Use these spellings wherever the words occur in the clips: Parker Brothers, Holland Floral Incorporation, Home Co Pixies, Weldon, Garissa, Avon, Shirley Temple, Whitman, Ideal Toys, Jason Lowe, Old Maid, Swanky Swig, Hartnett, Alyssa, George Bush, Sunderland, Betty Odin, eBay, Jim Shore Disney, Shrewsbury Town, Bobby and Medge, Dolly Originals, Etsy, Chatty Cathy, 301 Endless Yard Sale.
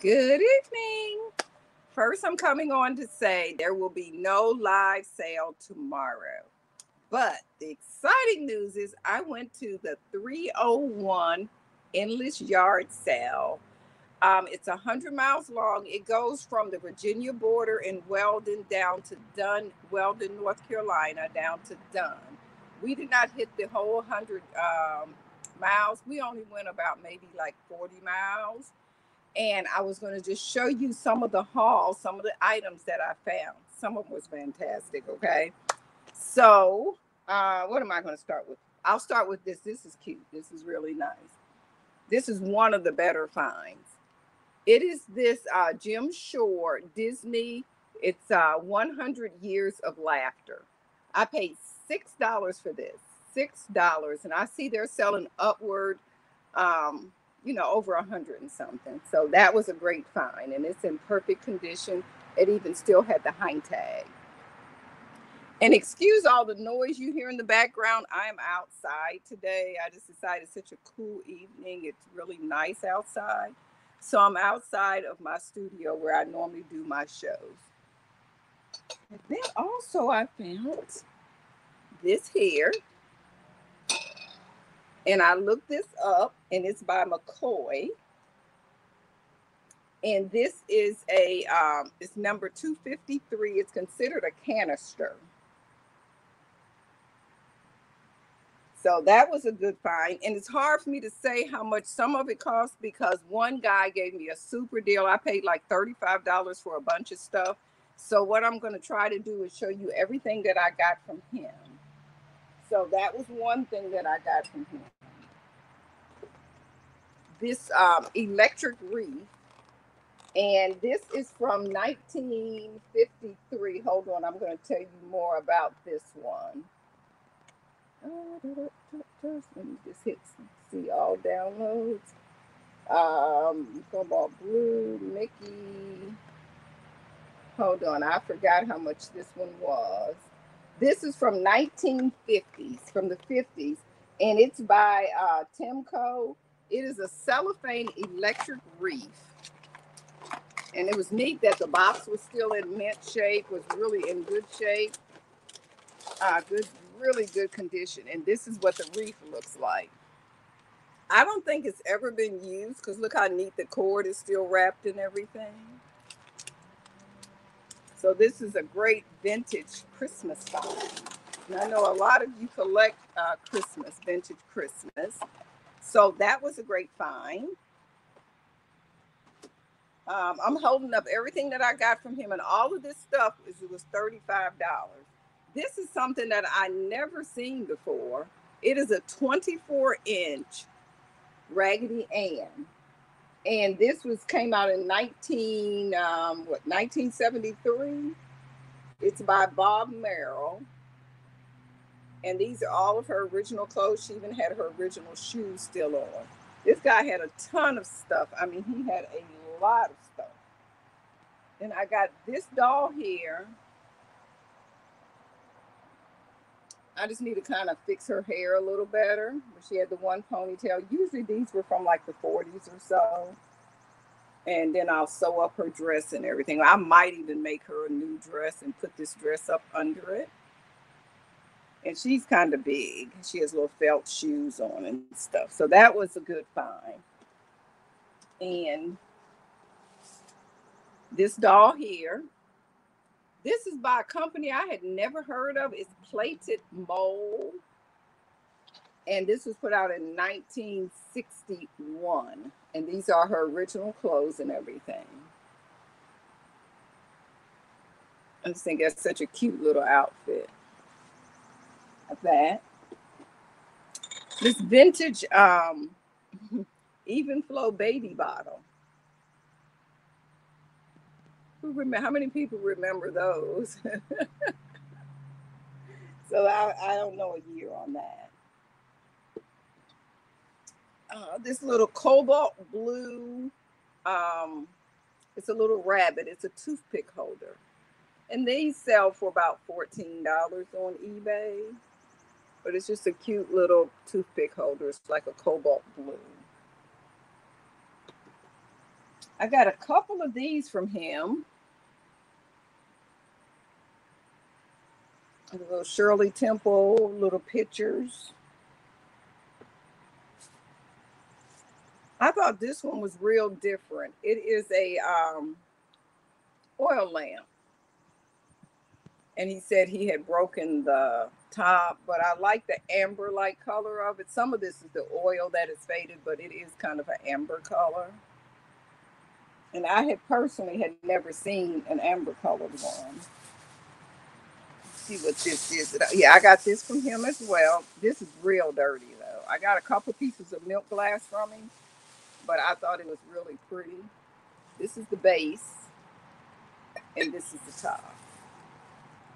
Good evening. First, I'm coming on to say there will be no live sale tomorrow. But the exciting news is I went to the 301 Endless Yard Sale. It's 100 miles long. It goes from the Virginia border in Weldon down to Dunn, Weldon, North Carolina, down to Dunn. We did not hit the whole 100 miles. We only went about maybe like 40 miles. And I was going to just show you some of the hauls, some of the items that I found. Some of them was fantastic, okay? So what am I going to start with? I'll start with this. This is cute. This is really nice. This is one of the better finds. It is this Jim Shore Disney. It's 100 Years of Laughter. I paid $6 for this, $6. And I see they're selling upward, you know, over 100 and something. So that was a great find. And it's in perfect condition. It even still had the hang tag. And excuse all the noise you hear in the background. I'm outside today. I just decided it's such a cool evening. It's really nice outside. So I'm outside of my studio where I normally do my shows. And then also I found this here. And I looked this up, and it's by McCoy. And this is a, it's number 253. It's considered a canister. So that was a good find. And it's hard for me to say how much some of it cost because one guy gave me a super deal. I paid like $35 for a bunch of stuff. So what I'm going to try to do is show you everything that I got from him. So that was one thing that I got from him. This electric wreath. And this is from 1953. Hold on, I'm going to tell you more about this one. Let me just hit see all downloads. Cobalt Blue, Mickey. Hold on, I forgot how much this one was. This is from 1950s, from the 50s, and it's by Timco. It is a cellophane electric wreath. And it was neat that the box was still in mint shape, was really in good shape. Really good condition, and this is what the wreath looks like. I don't think it's ever been used because look how neat the cord is still wrapped and everything. So this is a great vintage Christmas find. And I know a lot of you collect vintage Christmas. So that was a great find. I'm holding up everything that I got from him, and all of this stuff was $35. This is something that I never seen before. It is a 24-inch Raggedy Ann, and this came out in 1973. It's by Bob Merrill, and these are all of her original clothes. She even had her original shoes still on. This guy had a ton of stuff. I mean, he had a lot of stuff. And I got this doll here. I just need to kind of fix her hair a little better. She had the one ponytail. Usually these were from like the 40s or so. And then I'll sew up her dress and everything. I might even make her a new dress and put this dress up under it. And she's kind of big. She has little felt shoes on and stuff. So that was a good find. And this doll here. This is by a company I had never heard of. It's Plated Mold. And this was put out in 1961. And these are her original clothes and everything. I just think that's such a cute little outfit. Like that. This vintage Evenflo baby bottle. How many people remember those? So I don't know a year on that. This little cobalt blue, it's a little rabbit. It's a toothpick holder. And they sell for about $14 on eBay. But it's just a cute little toothpick holder. It's like a cobalt blue. I got a couple of these from him. A little Shirley Temple, little pictures. I thought this one was real different. It is a oil lamp. And he said he had broken the top, but I like the amber-like color of it. Some of this is the oil that is faded, but it is kind of an amber color. And I had personally had never seen an amber colored one. Let's see what this is. Yeah, I got this from him as well. This is real dirty though. I got a couple pieces of milk glass from him, but I thought it was really pretty. This is the base and this is the top.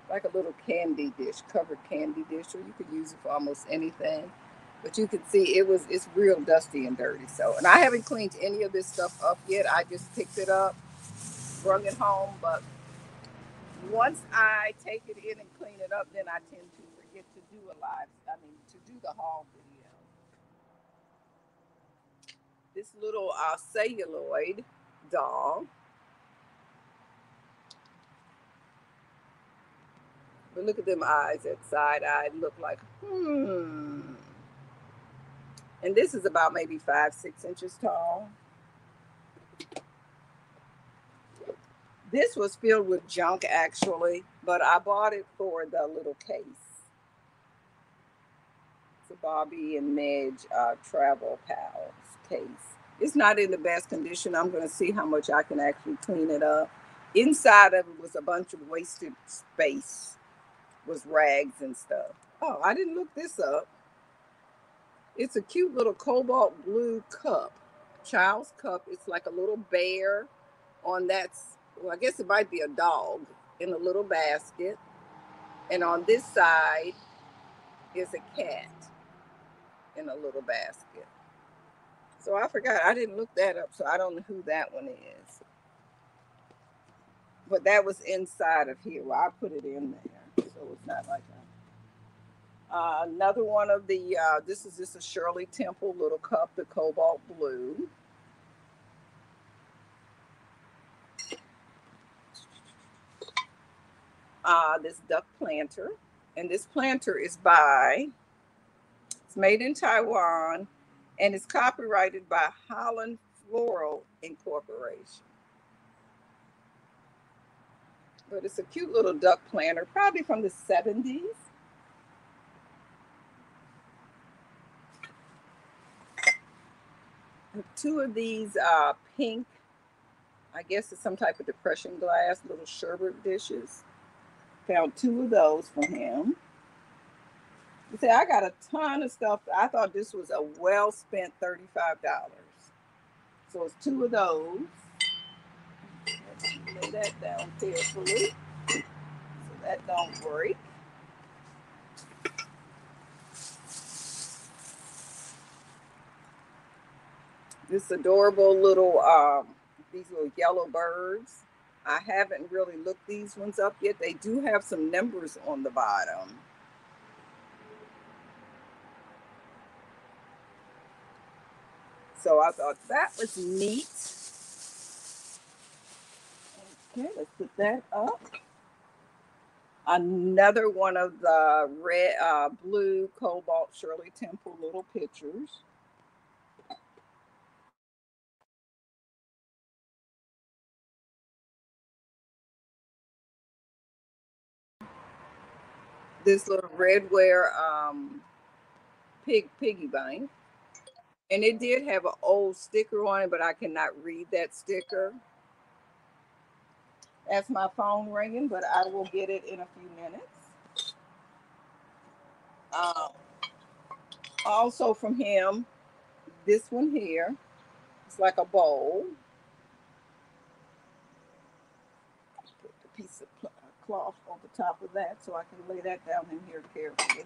Like a little candy dish, covered candy dish, or you could use it for almost anything. But you can see it's real dusty and dirty. So, and I haven't cleaned any of this stuff up yet. I just picked it up, brung it home. But once I take it in and clean it up, then I tend to forget to do a live. I mean, to do the haul video. This little celluloid doll. But look at them eyes, that side-eye look like, And this is about maybe 5-6 inches tall. This was filled with junk, actually, but I bought it for the little case. It's a Bobby and Medge Travel Pals case. It's not in the best condition. I'm going to see how much I can actually clean it up. Inside of it was a bunch of wasted space. Was rags and stuff. Oh, I didn't look this up. It's a cute little cobalt blue cup, child's cup. It's like a little bear on that. Well, I guess it might be a dog in a little basket. And on this side is a cat in a little basket. So I forgot. I didn't look that up, so I don't know who that one is. But that was inside of here. Well, I put it in there, so it's not like that. Another one of the, this is just a Shirley Temple little cup, the cobalt blue. This duck planter. And this planter is it's made in Taiwan, and it's copyrighted by Holland Floral Incorporation. But it's a cute little duck planter, probably from the 70s. Two of these pink, I guess it's some type of depression glass, little sherbet dishes. Found two of those from him. You see, I got a ton of stuff. I thought this was a well-spent $35. So it's two of those. Lay that down carefully so that don't break. This adorable little, these little yellow birds. I haven't really looked these ones up yet. They do have some numbers on the bottom. So I thought that was neat. Okay, let's put that up. Another one of the red, blue, cobalt Shirley Temple little pictures. This little redware piggy bank. And it did have an old sticker on it, but I cannot read that sticker. That's my phone ringing, but I will get it in a few minutes. Also from him, this one here. It's like a bowl. Put a piece of cloth on the top of that so I can lay that down in here carefully.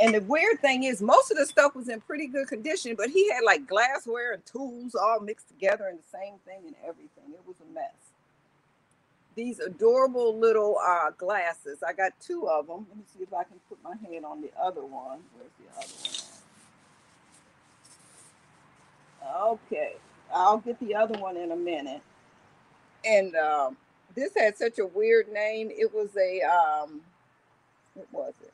And the weird thing is most of the stuff was in pretty good condition, but he had like glassware and tools all mixed together in the same thing and everything. It was a mess. These adorable little glasses. I got two of them. Let me see if I can put my hand on the other one. Where's the other one? Okay. I'll get the other one in a minute. And this had such a weird name. It was a, what was it?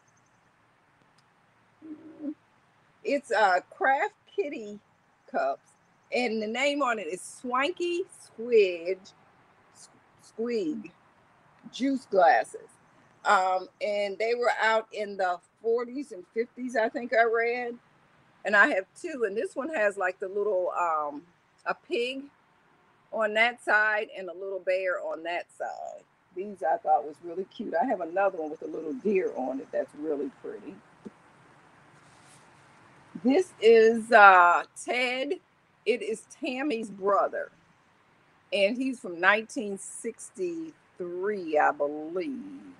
It's Craft Kitty Cups. And the name on it is Swanky Squig Juice Glasses. And they were out in the 40s and 50s, I think I read. And I have two. And this one has like the little, a pig on that side and a little bear on that side. These I thought was really cute. I have another one with a little deer on it that's really pretty. This is Ted. It is Tammy's brother. And he's from 1963, I believe.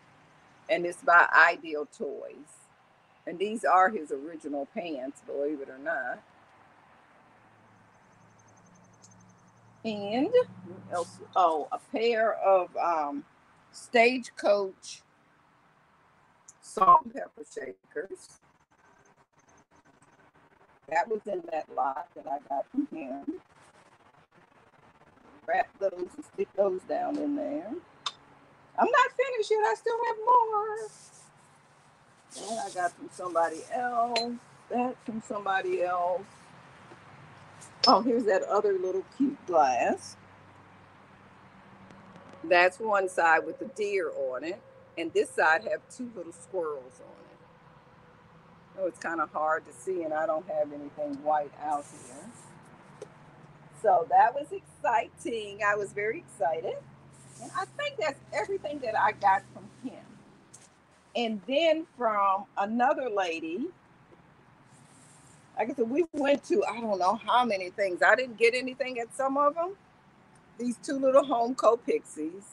And it's by Ideal Toys. And these are his original pants, believe it or not. And what else? Oh, a pair of Stagecoach salt and pepper shakers. That was in that lot that I got from him. Wrap those and stick those down in there. I'm not finished yet. I still have more. That I got from somebody else. That from somebody else. Oh, here's that other little cute glass. That's one side with the deer on it. And this side have two little squirrels on it. Oh, it's kind of hard to see, and I don't have anything white out here. So that was exciting. I was very excited. And I think that's everything that I got from him. And then from another lady, I guess we went to, I don't know how many things. I didn't get anything at some of them. These two little Home Co Pixies.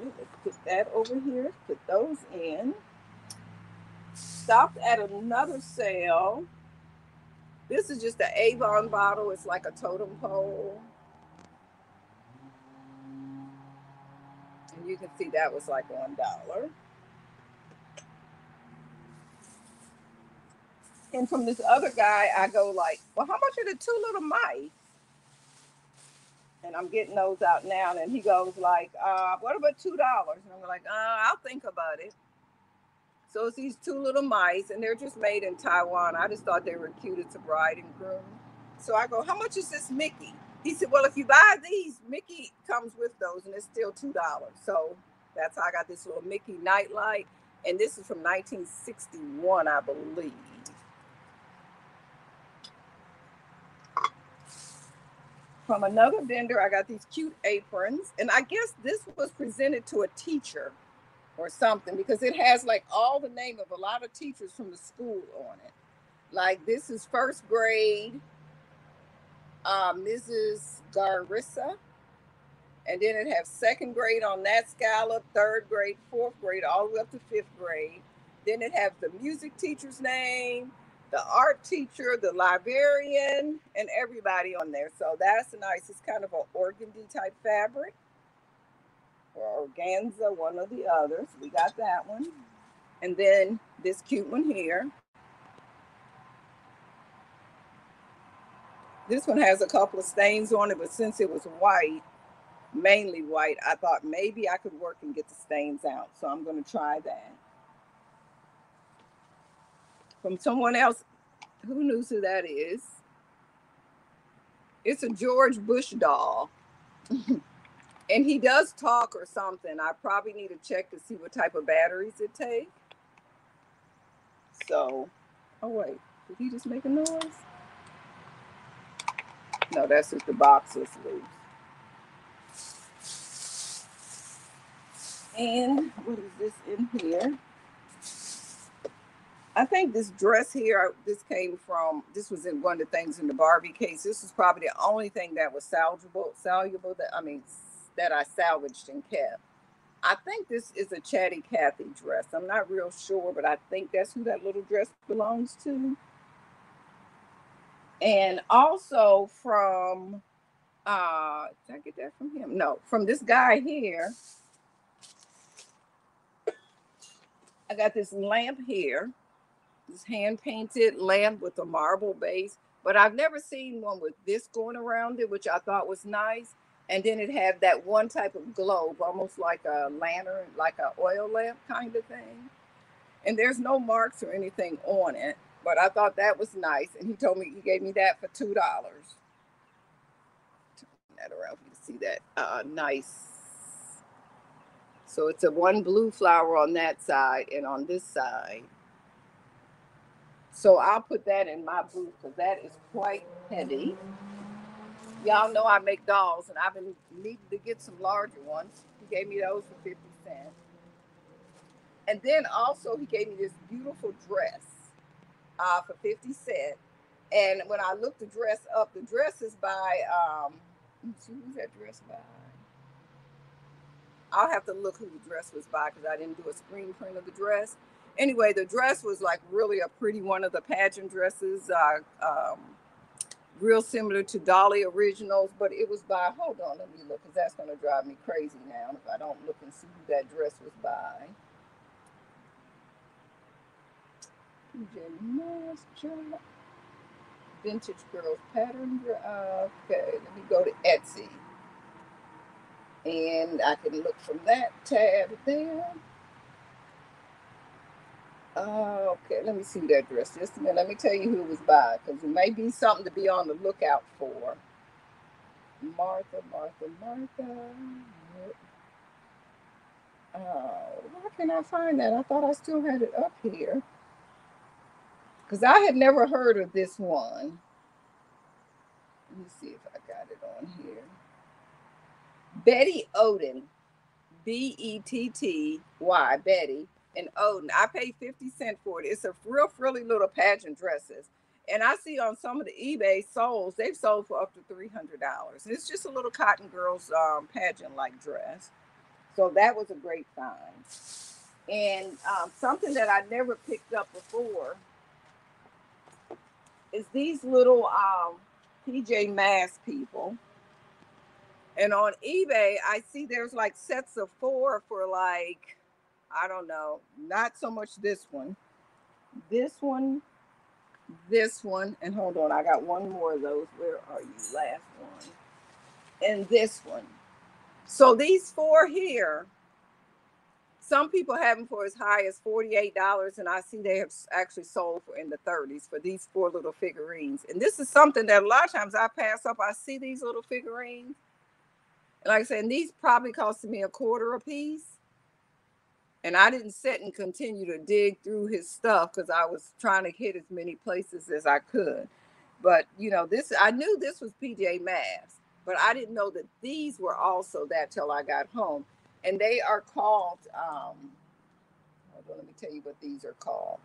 Let's put that over here. Put those in. Stopped at another sale. This is just an Avon bottle. It's like a totem pole. You can see that was like $1. And from this other guy, I go like, well, how much are the two little mice? And I'm getting those out now. And he goes like, what about $2? And I'm like, I'll think about it. So it's these two little mice, and they're just made in Taiwan. I just thought they were cute. It's a bride and groom. So I go, how much is this Mickey? He said, well, if you buy these, Mickey comes with those, and it's still $2. So that's how I got this little Mickey nightlight. And this is from 1961, I believe. From another vendor, I got these cute aprons. And I guess this was presented to a teacher or something, because it has like all the name of a lot of teachers from the school on it. Like this is first grade. Mrs. Garissa, and then it has second grade on that scallop, third grade, fourth grade, all the way up to fifth grade. Then it has the music teacher's name, the art teacher, the librarian, and everybody on there. So that's nice. It's kind of an organdy type fabric, or organza, one or the other. So we got that one, and then this cute one here. This one has a couple of stains on it, but since it was white, mainly white, I thought maybe I could work and get the stains out. So I'm going to try that. From someone else, who knows who that is? It's a George Bush doll. And he does talk or something. I probably need to check to see what type of batteries it takes. So, oh wait, did he just make a noise? No, that's just the box is loose. And what is this in here? I think this dress here, this came from, this was in one of the things in the Barbie case. This is probably the only thing that was salvageable that I salvaged and kept. I think this is a Chatty Cathy dress. I'm not real sure, but I think that's who that little dress belongs to. And also from, did I get that from him? No, from this guy here. I got this lamp here. It's hand-painted lamp with a marble base. But I've never seen one with this going around it, which I thought was nice. And then it had that one type of globe, almost like a lantern, like an oil lamp kind of thing. And there's no marks or anything on it, but I thought that was nice. And he told me, he gave me that for $2. Turn that around for you to see that. Nice. So it's a one blue flower on that side and on this side. So I'll put that in my booth because that is quite heavy. Y'all know I make dolls, and I've been needing to get some larger ones. He gave me those for 50 cents. And then also he gave me this beautiful dress for 50 cents. And when I looked the dress up, the dress is by, who's that dress by? I'll have to look who the dress was by because I didn't do a screen print of the dress. Anyway, the dress was like really a pretty one of the pageant dresses, real similar to Dolly Originals, but it was by, hold on, let me look, because that's going to drive me crazy now if I don't look and see who that dress was by. PJ Masks, Vintage Girls Pattern. Okay, let me go to Etsy. And I can look from that tab there. Okay, let me see that dress. Just a minute. Let me tell you who it was by, because it may be something to be on the lookout for. Martha. Oh, how can I find that? I thought I still had it up here. Because I had never heard of this one. Let me see if I got it on here. Betty Odin, B-E-T-T-Y, Betty and Odin. I paid 50 cents for it. It's a real frilly little pageant dresses. And I see on some of the eBay soles, they've sold for up to $300. It's just a little cotton girl's pageant-like dress. So that was a great find. And something that I never picked up before is these little PJ Masks people. And on eBay, I see there's like sets of four for like, I don't know, not so much this one, and hold on, I got one more of those. Where are you? Last one. And this one. So these four here, some people have them for as high as $48, and I see they have actually sold for in the 30s for these four little figurines. And this is something that a lot of times I pass up. I see these little figurines. Like I said, and these probably costed me $25 a piece. And I didn't sit and continue to dig through his stuff because I was trying to hit as many places as I could. But, you know, this, I knew this was PJ Masks, but I didn't know that these were also that till I got home. And they are called, hold on, let me tell you what these are called.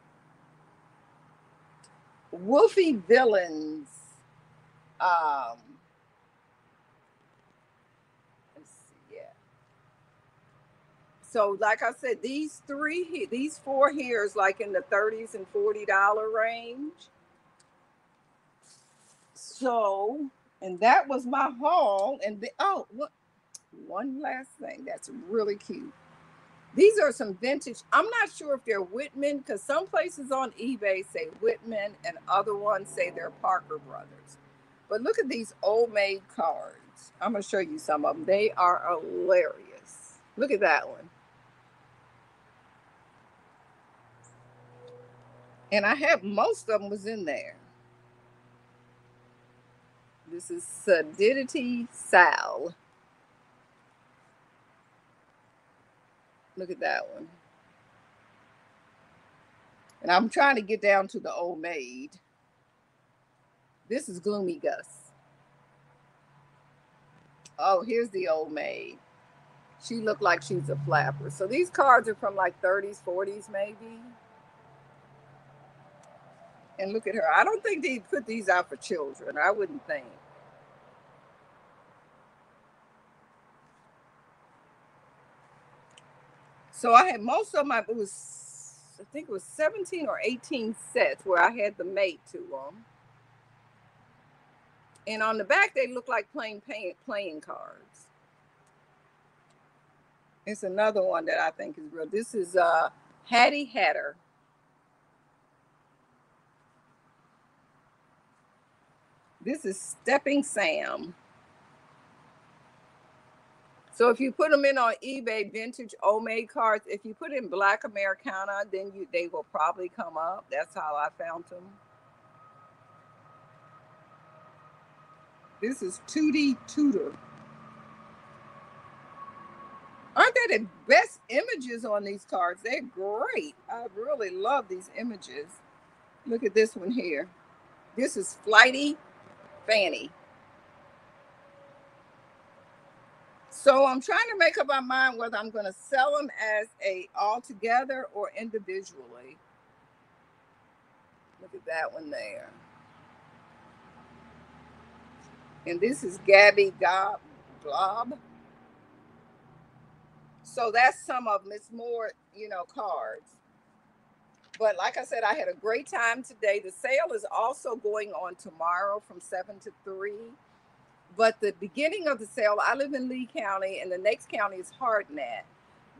Wolfy Villains. So, like I said, these four here is like in the $30s and $40 range. So, and that was my haul. And oh, look, one last thing that's really cute. These are some vintage. I'm not sure if they're Whitman, because some places on eBay say Whitman and other ones say they're Parker Brothers. But look at these old made cards. I'm going to show you some of them. They are hilarious. Look at that one. And I have most of them was in there. This is Sedidity Sal. Look at that one. And I'm trying to get down to the old maid. This is Gloomy Gus. Oh, here's the old maid. She looked like she's a flapper. So these cards are from like 30s, 40s maybe. And look at her. I don't think they put these out for children. I wouldn't think. So I had most of my, I think it was 17 or 18 sets where I had the mate to them. And on the back, they look like plain playing cards. It's another one that I think is real. This is Hattie Hatter. This is Stepping Sam. So if you put them in on eBay, vintage old made cards, if you put in Black Americana, then they will probably come up. That's how I found them. This is Tootie Tudor. Aren't they the best images on these cards? They're great. I really love these images. Look at this one here. This is Flighty Fanny. So I'm trying to make up my mind whether I'm going to sell them as a all together or individually. Look at that one there. And this is Gabby Glob. So that's some of them. It's more, you know, cards. But like I said, I had a great time today. The sale is also going on tomorrow from 7 to 3. But the beginning of the sale, I live in Lee County, and the next county is Hartnett.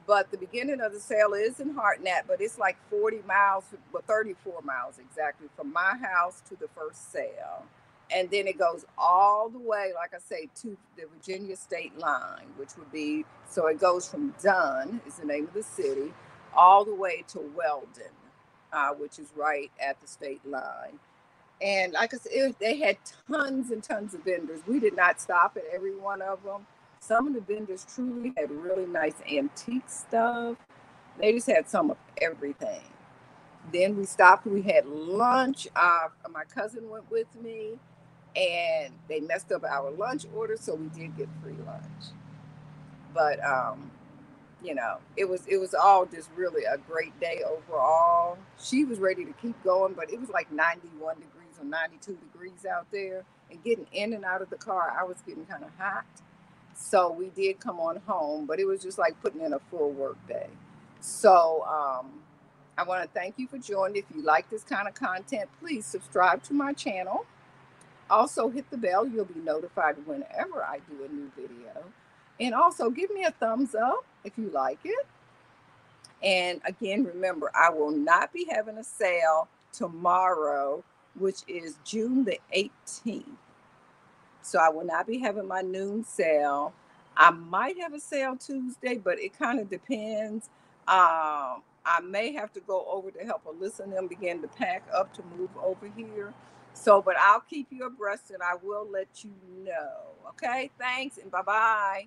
But the beginning of the sale is in Hartnett, but it's like 40 miles, well, 34 miles exactly, from my house to the first sale. And then it goes all the way, like I say, to the Virginia state line, which would be, so it goes from Dunn, is the name of the city, all the way to Weldon, which is right at the state line. And like I said, they had tons and tons of vendors. We did not stop at every one of them. Some of the vendors truly had really nice antique stuff. They just had some of everything. Then we stopped. We had lunch. My cousin went with me, and they messed up our lunch order, so we did get free lunch. But, you know, it was all just really a great day overall. She was ready to keep going, but it was like 91 degrees or 92 degrees out there. And getting in and out of the car, I was getting kind of hot. So we did come on home, but it was just like putting in a full work day. So I want to thank you for joining. If you like this kind of content, please subscribe to my channel. Also hit the bell. You'll be notified whenever I do a new video. And also give me a thumbs up if you like it. And again, remember, I will not be having a sale tomorrow, which is June the 18th. So I will not be having my noon sale. I might have a sale Tuesday, but it kind of depends. I may have to go over to help Alyssa and them begin to pack up to move over here. So, but I'll keep you abreast and I will let you know. Okay, thanks and bye-bye.